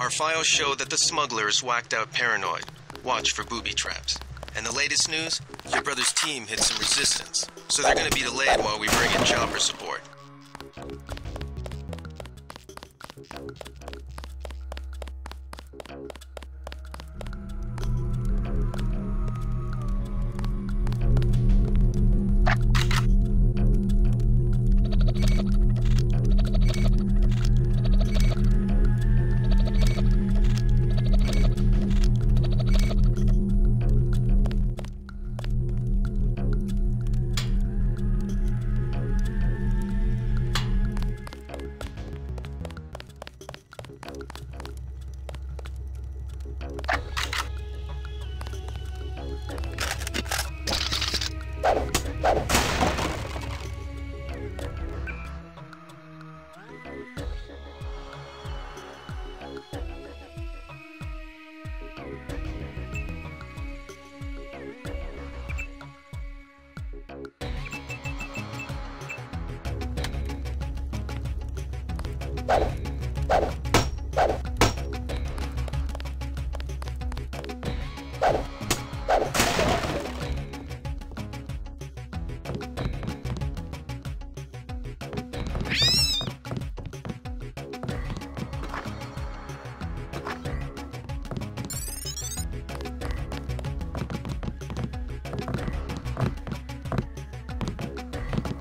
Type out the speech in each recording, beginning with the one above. Our files show that the smuggler is whacked out paranoid. Watch for booby traps. And the latest news, your brother's team hit some resistance, so they're gonna be delayed while we bring in chopper support.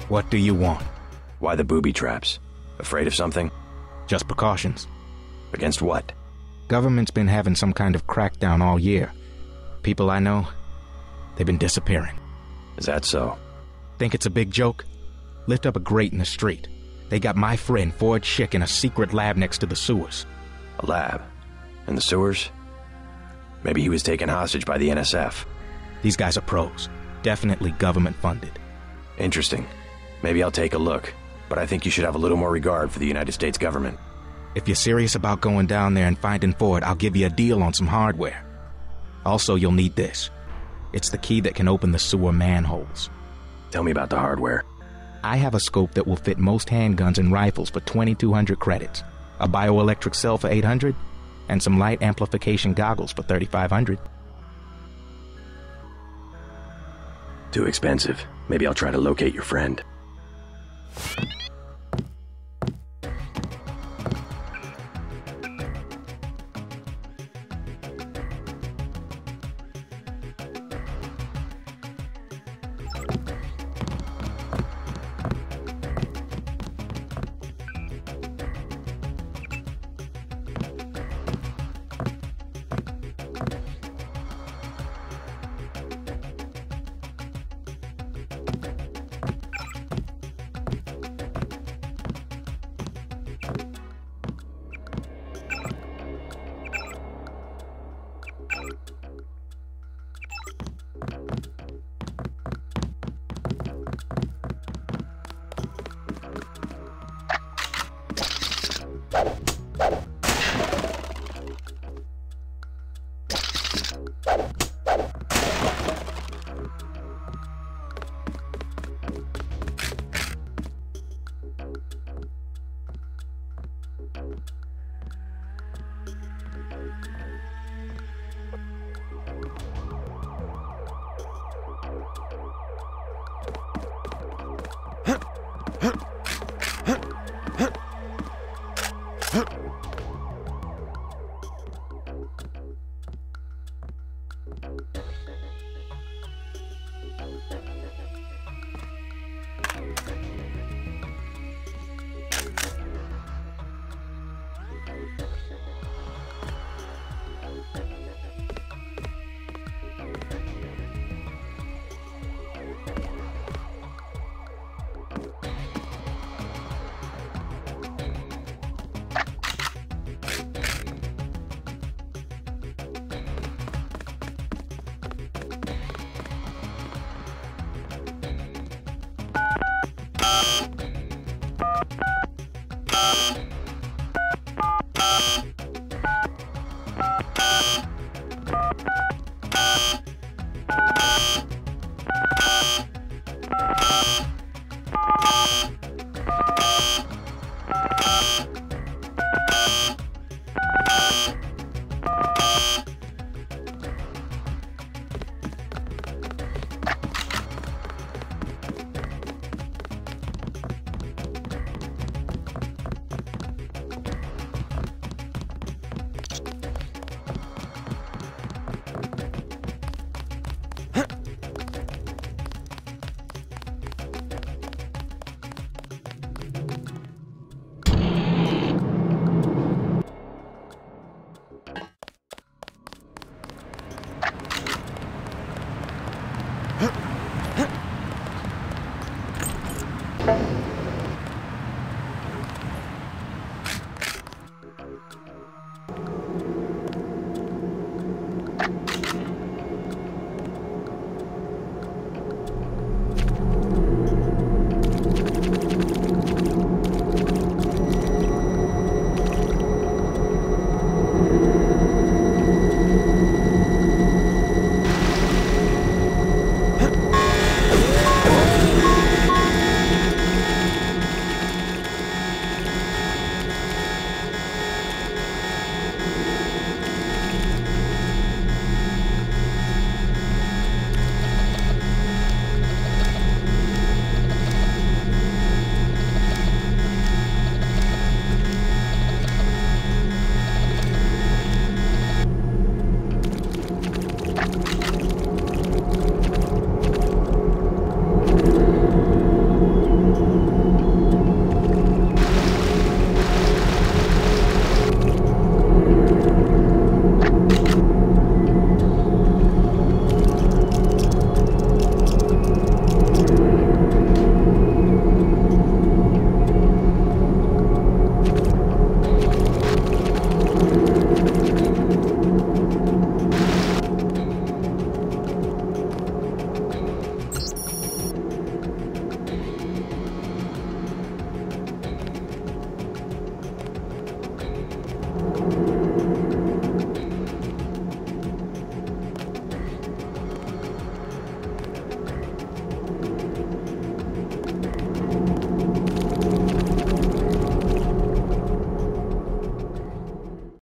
What do you want? Why the booby traps? Afraid of something? Just precautions. Against what? Government's been having some kind of crackdown all year. People I know, they've been disappearing. Is that so? Think it's a big joke? Lift up a grate in the street. They got my friend Ford Schick in a secret lab next to the sewers. A lab? In the sewers? Maybe he was taken hostage by the NSF. These guys are pros. Definitely government funded. Interesting. Maybe I'll take a look, but I think you should have a little more regard for the United States government. If you're serious about going down there and finding Ford, I'll give you a deal on some hardware. Also, you'll need this. It's the key that can open the sewer manholes. Tell me about the hardware. I have a scope that will fit most handguns and rifles for 2,200 credits, a bioelectric cell for 800, and some light amplification goggles for 3,500. Too expensive. Maybe I'll try to locate your friend. Huh?